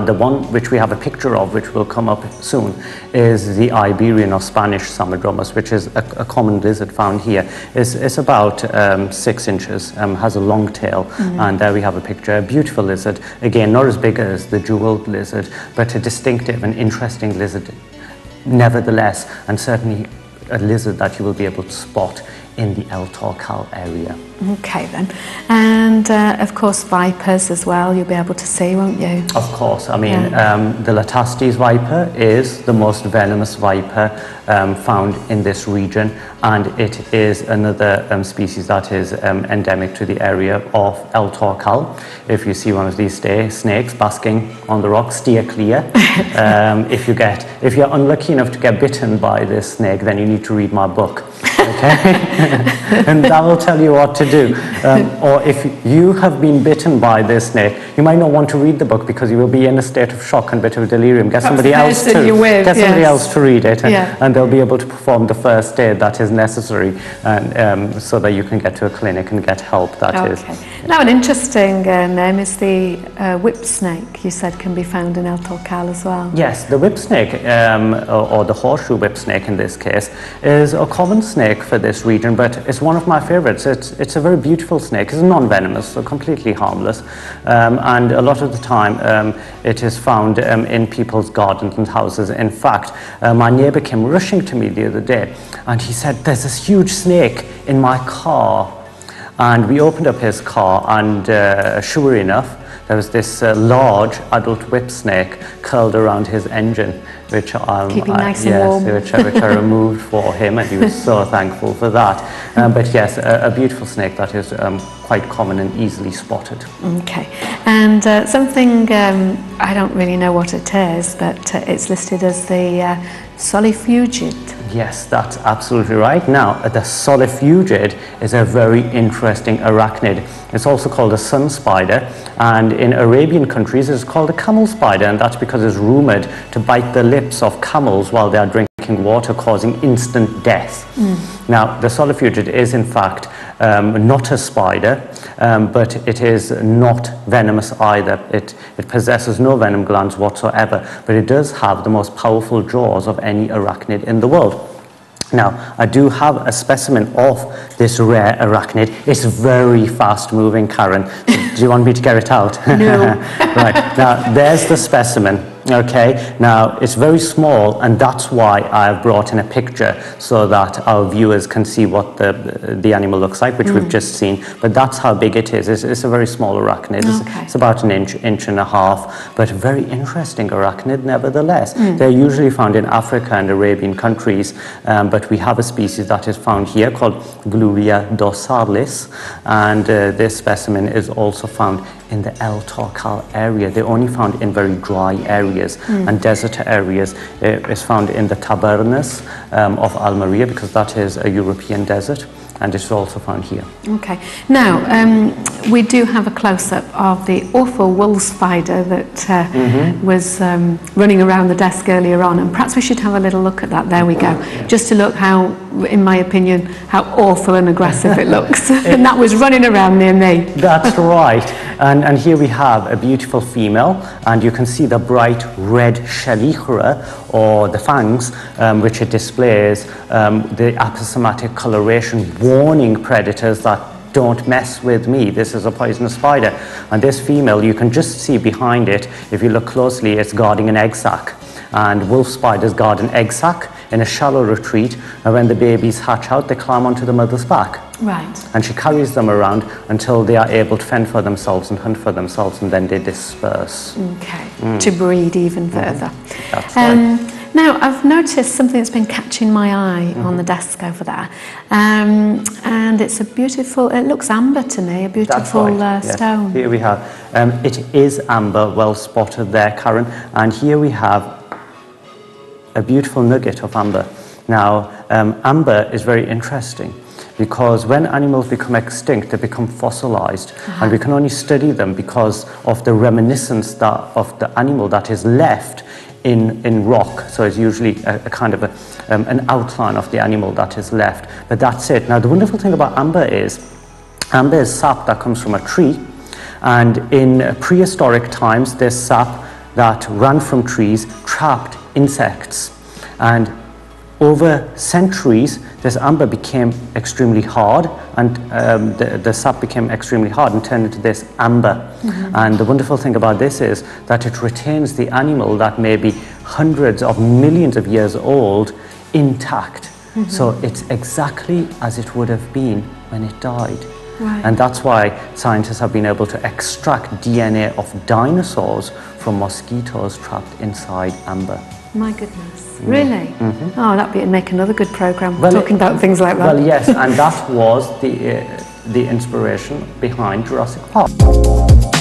but the one which we have a picture of, which will come up soon, is the Iberian or Spanish Samodromos, which is a common lizard found here. It's about 6 inches, has a long tail, and there we have a picture. A beautiful lizard, again, not as big as the jeweled lizard, but a distinctive and interesting lizard nevertheless, and certainly a lizard that you will be able to spot in the El Torcal area. Okay then, and of course vipers as well, you'll be able to see, won't you? Of course, I mean the Latastes viper is the most venomous viper found in this region, and it is another species that is endemic to the area of El Torcal. If you see one of these snakes basking on the rock, steer clear. If you're unlucky enough to get bitten by this snake, then you need to read my book. Okay, and that will tell you what to do. Or if you have been bitten by this snake, you might not want to read the book because you will be in a state of shock and a bit of delirium. Get somebody else to read it, and they'll be able to perform the first aid that is necessary, and so that you can get to a clinic and get help. Now, an interesting name is the whip snake. You said can be found in El Torcal as well. Yes, the whip snake, or the horseshoe whip snake in this case, is a common snake for this region, but it's one of my favorites. It's a very beautiful snake. It's non-venomous, so completely harmless, and a lot of the time it is found in people's gardens and houses. In fact, my neighbor came rushing to me the other day and he said, "There's this huge snake in my car." And we opened up his car and sure enough, there was this large adult whip snake curled around his engine, which I removed for him, and he was so thankful for that. But yes, a beautiful snake that is quite common and easily spotted. Okay, and something I don't really know what it is, but it's listed as the solifugid. Yes, that's absolutely right. Now, the solifugid is a very interesting arachnid. It's also called a sun spider, and in Arabian countries it's called a camel spider, and that's because it's rumored to bite the lips of camels while they are drinking water, causing instant death. Now, the solifugid is in fact not a spider, but it is not venomous either. It possesses no venom glands whatsoever, but it does have the most powerful jaws of any arachnid in the world. Now, I do have a specimen of this rare arachnid. It's very fast moving, Karen. Do you want me to get it out? No. Right, now there's the specimen. Okay, now it's very small, and that's why I've brought in a picture so that our viewers can see what the animal looks like, which we've just seen. But that's how big it is. It's a very small arachnid. Okay. It's about an inch and a half, but very interesting arachnid nevertheless. They're usually found in Africa and Arabian countries, but we have a species that is found here called Gluria dorsalis, and this specimen is also found in the El Torcal area. They're only found in very dry areas and desert areas. It's found in the Tabernas of Almeria, because that is a European desert, and it's also found here. Okay, now we do have a close-up of the awful wolf spider that was running around the desk earlier on, and perhaps we should have a little look at that. There we go, just to look how, in my opinion, how awful and aggressive it looks. And that was running around near me. That's right, and here we have a beautiful female, and you can see the bright red chelicera, or the fangs, which it displays, the aposematic coloration, warning predators that don't mess with me, this is a poisonous spider. And this female, you can just see behind it, if you look closely, it's guarding an egg sac. And wolf spiders guard an egg sac in a shallow retreat, and when the babies hatch out, they climb onto the mother's back. Right. And she carries them around until they are able to fend for themselves and hunt for themselves, and then they disperse. Okay, to breed even further. That's right. Now, I've noticed something that's been catching my eye on the desk over there, and it's a beautiful, it looks amber to me, a beautiful stone. Here we have, it is amber, well spotted there, Karen, and here we have a beautiful nugget of amber. Now, amber is very interesting, because when animals become extinct, they become fossilized, and we can only study them because of the reminiscence of the animal that is left in rock. So it's usually a kind of an outline of the animal that is left, but that's it. Now, the wonderful thing about amber is sap that comes from a tree, and in prehistoric times this sap that ran from trees, trapped insects. And over centuries, this amber became extremely hard, and the sap became extremely hard and turned into this amber. Mm-hmm. And the wonderful thing about this is that it retains the animal that may be hundreds of millions of years old intact. Mm-hmm. So it's exactly as it would have been when it died. Right. And that's why scientists have been able to extract DNA of dinosaurs from mosquitoes trapped inside amber. My goodness, really? Mm-hmm. Oh, that'd make another good program, well, talking about things like that. Well, yes, and that was the inspiration behind Jurassic Park.